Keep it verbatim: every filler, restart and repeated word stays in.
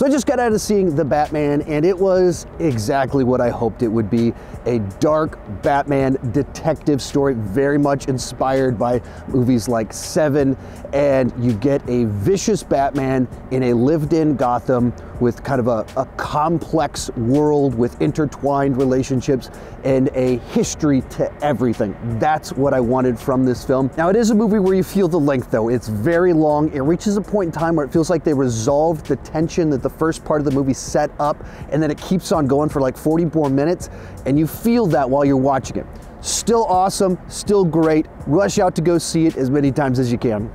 So I just got out of seeing The Batman, and it was exactly what I hoped it would be. A dark Batman detective story, very much inspired by movies like Seven, and you get a vicious Batman in a lived-in Gotham with kind of a, a complex world with intertwined relationships and a history to everything. That's what I wanted from this film. Now, it is a movie where you feel the length, though. It's very long. It reaches a point in time where it feels like they resolved the tension that the first part of the movie set up, and then it keeps on going for like forty more minutes, and you feel that while you're watching it. Still awesome, still great. Rush out to go see it as many times as you can.